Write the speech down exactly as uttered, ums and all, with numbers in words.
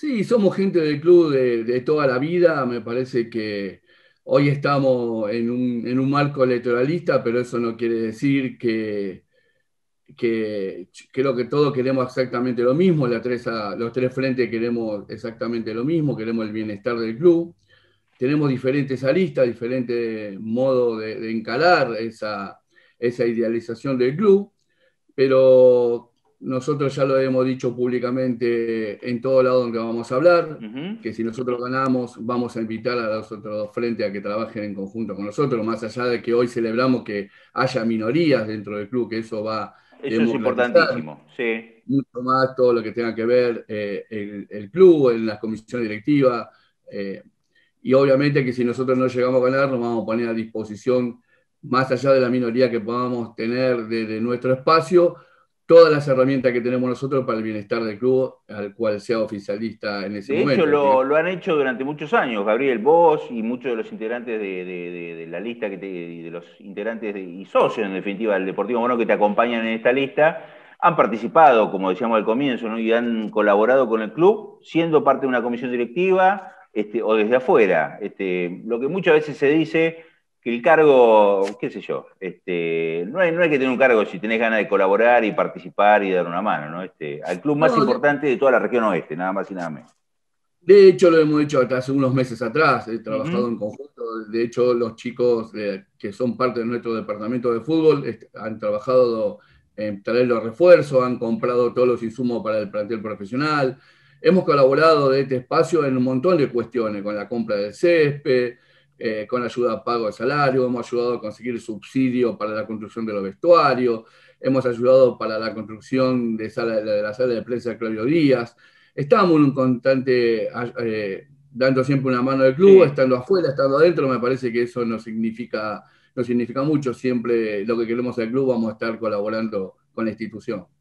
Sí, somos gente del club de, de toda la vida. Me parece que hoy estamos en un, en un marco electoralista, pero eso no quiere decir que, que creo que todos queremos exactamente lo mismo, la tres, los tres frentes queremos exactamente lo mismo, queremos el bienestar del club. Tenemos diferentes aristas, diferentes modos de, de encarar esa, esa idealización del club, pero nosotros ya lo hemos dicho públicamente en todo lado donde vamos a hablar, uh-huh. que si nosotros ganamos vamos a invitar a los otros dos frentes a que trabajen en conjunto con nosotros, más allá de que hoy celebramos que haya minorías dentro del club, que eso va... Eso es importantísimo, sí. Mucho más todo lo que tenga que ver eh, el, el club, en las comisiones directivas, eh, y obviamente que si nosotros no llegamos a ganar, nos vamos a poner a disposición, más allá de la minoría que podamos tener desde nuestro espacio, todas las herramientas que tenemos nosotros para el bienestar del club, al cual sea oficialista en ese momento. De hecho, lo, lo han hecho durante muchos años, Gabriel, vos y muchos de los integrantes de, de, de, de la lista, que te, de los integrantes de, y socios, en definitiva, del Deportivo Morón, que te acompañan en esta lista, han participado, como decíamos al comienzo, ¿no? Y han colaborado con el club, siendo parte de una comisión directiva, Este, o desde afuera, este, lo que muchas veces se dice, que el cargo, qué sé yo, este, no, hay, no hay que tener un cargo si tenés ganas de colaborar y participar y dar una mano, ¿no? Este, al club más no, importante de toda la región oeste, nada más y nada menos. De hecho, lo hemos hecho hasta hace unos meses atrás, he trabajado uh-huh. en conjunto, de hecho los chicos eh, que son parte de nuestro departamento de fútbol eh, han trabajado en traer los refuerzos, han comprado todos los insumos para el plantel profesional. Hemos colaborado de este espacio en un montón de cuestiones, con la compra del césped, eh, con ayuda a pago de salario, hemos ayudado a conseguir subsidio para la construcción de los vestuarios, hemos ayudado para la construcción de, sala, de la sala de prensa de Claudio Díaz. Estamos en un constante, eh, dando siempre una mano al club, sí. estando afuera, estando adentro, me parece que eso no significa, no significa mucho. Siempre lo que queremos al club, vamos a estar colaborando con la institución.